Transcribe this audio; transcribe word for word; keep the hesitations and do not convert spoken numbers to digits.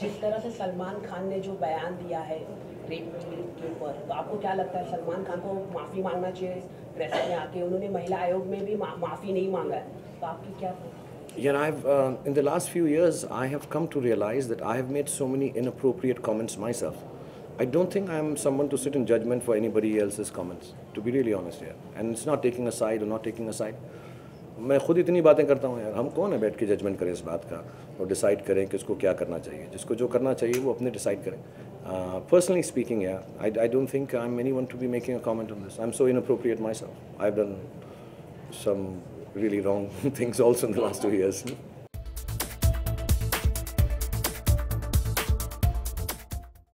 जिस तरह से सलमान खान ने जो बयान दिया है रेप के ऊपर, तो आपको क्या लगता है सलमान खान को माफ़ी मांगना चाहिए? ड्रेस में आके उन्होंने महिला आयोग में भी माफ़ी नहीं मांगा है, तो आपकी क्या? Yeah, I've uh, in the last few years, I have come to realize that I have made so many inappropriate comments myself. I don't think I'm someone to sit in judgment for anybody else's comments, to be really honest here. And it's not taking a side or not taking a side. मैं खुद इतनी बातें करता हूँ यार, हम कौन है बैठ के जजमेंट करें इस बात का और डिसाइड करें कि उसको क्या करना चाहिए। जिसको जो करना चाहिए वो अपने डिसाइड करें। Personally speaking, yeah, I I don't think I'm anyone to be making a comment on this. I'm so inappropriate myself. I've done some really wrong things also in the last two years.